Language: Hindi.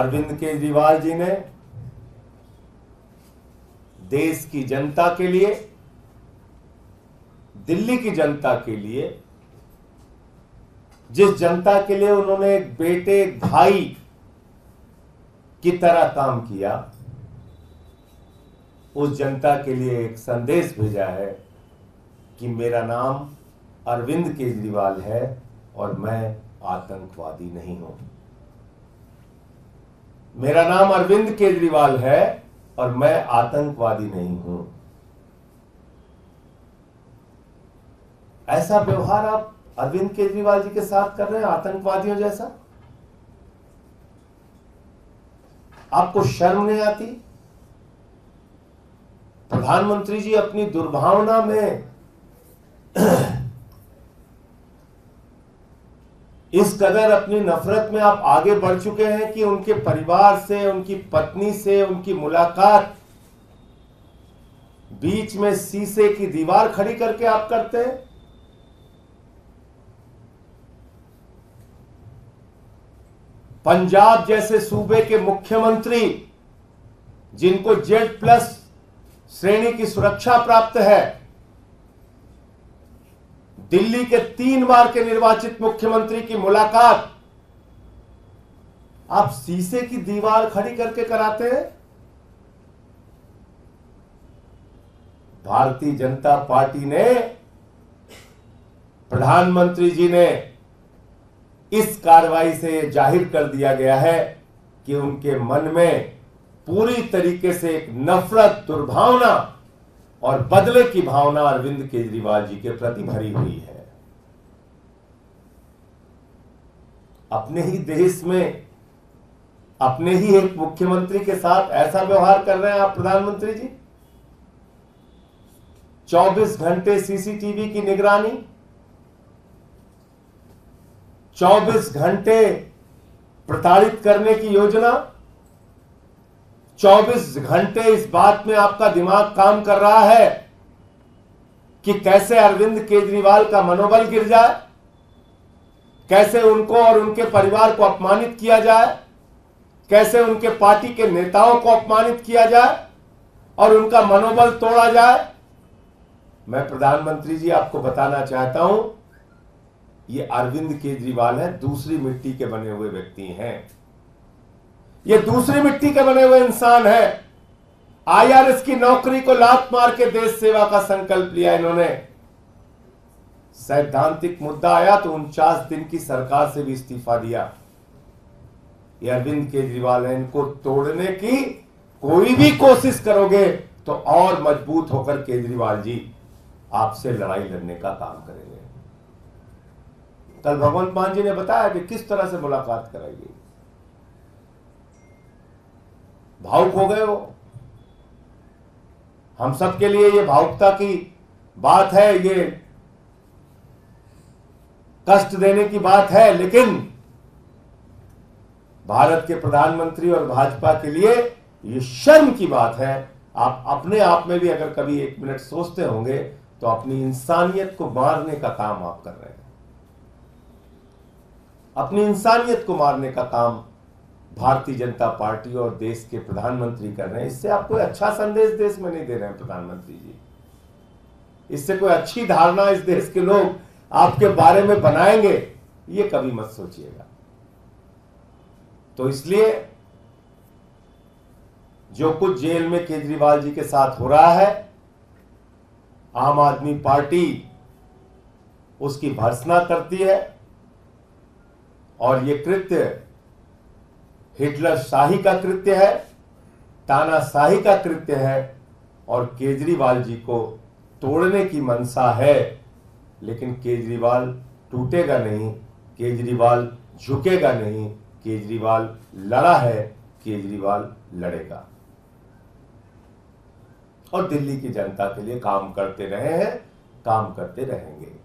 अरविंद केजरीवाल जी ने देश की जनता के लिए, दिल्ली की जनता के लिए, जिस जनता के लिए उन्होंने एक बेटे भाई की तरह काम किया, उस जनता के लिए एक संदेश भेजा है कि मेरा नाम अरविंद केजरीवाल है और मैं आतंकवादी नहीं हूं। मेरा नाम अरविंद केजरीवाल है और मैं आतंकवादी नहीं हूं। ऐसा व्यवहार आप अरविंद केजरीवाल जी के साथ कर रहे हैं, आतंकवादियों जैसा। आपको शर्म नहीं आती? प्रधानमंत्री जी अपनी दुर्भावना में इस कदर अपनी नफरत में आप आगे बढ़ चुके हैं कि उनके परिवार से, उनकी पत्नी से उनकी मुलाकात बीच में शीशे की दीवार खड़ी करके आप करते हैं। पंजाब जैसे सूबे के मुख्यमंत्री जिनको Z+ श्रेणी की सुरक्षा प्राप्त है, दिल्ली के 3 बार के निर्वाचित मुख्यमंत्री की मुलाकात आप शीशे की दीवार खड़ी करके कराते हैं। भारतीय जनता पार्टी ने, प्रधानमंत्री जी ने इस कार्रवाई से यह जाहिर कर दिया गया है कि उनके मन में पूरी तरीके से एक नफरत, दुर्भावना और बदले की भावना अरविंद केजरीवाल जी के प्रति भरी हुई है। अपने ही देश में अपने ही एक मुख्यमंत्री के साथ ऐसा व्यवहार कर रहे हैं आप प्रधानमंत्री जी। 24 घंटे सीसीटीवी की निगरानी, 24 घंटे प्रताड़ित करने की योजना, 24 घंटे इस बात में आपका दिमाग काम कर रहा है कि कैसे अरविंद केजरीवाल का मनोबल गिर जाए, कैसे उनको और उनके परिवार को अपमानित किया जाए, कैसे उनके पार्टी के नेताओं को अपमानित किया जाए और उनका मनोबल तोड़ा जाए। मैं प्रधानमंत्री जी आपको बताना चाहता हूं, ये अरविंद केजरीवाल है, दूसरी मिट्टी के बने हुए व्यक्ति हैं, ये दूसरी मिट्टी के बने हुए इंसान है। IRS की नौकरी को लात मार के देश सेवा का संकल्प लिया इन्होंने। सैद्धांतिक मुद्दा आया तो 49 दिन की सरकार से भी इस्तीफा दिया। ये अरविंद केजरीवाल है, इनको तोड़ने की कोई भी कोशिश करोगे तो और मजबूत होकर केजरीवाल जी आपसे लड़ाई लड़ने का काम करेंगे। कल भगवंत मान जी ने बताया कि किस तरह से मुलाकात कराई गई। भावुक हो गए हो। हम सबके लिए ये भावुकता की बात है, ये कष्ट देने की बात है, लेकिन भारत के प्रधानमंत्री और भाजपा के लिए ये शर्म की बात है। आप अपने आप में भी अगर कभी 1 मिनट सोचते होंगे तो अपनी इंसानियत को मारने का काम आप कर रहे हैं। अपनी इंसानियत को मारने का काम भारतीय जनता पार्टी और देश के प्रधानमंत्री कर रहे हैं। इससे आप कोई अच्छा संदेश देश में नहीं दे रहे हैं प्रधानमंत्री जी। इससे कोई अच्छी धारणा इस देश के लोग आपके बारे में बनाएंगे, ये कभी मत सोचिएगा। तो इसलिए जो कुछ जेल में केजरीवाल जी के साथ हो रहा है, आम आदमी पार्टी उसकी भर्त्सना करती है और ये कृत्य हिटलर शाही का कृत्य है, तानाशाही का कृत्य है और केजरीवाल जी को तोड़ने की मंशा है। लेकिन केजरीवाल टूटेगा नहीं, केजरीवाल झुकेगा नहीं, केजरीवाल लड़ा है, केजरीवाल लड़ेगा और दिल्ली की जनता के लिए काम करते रहे हैं, काम करते रहेंगे।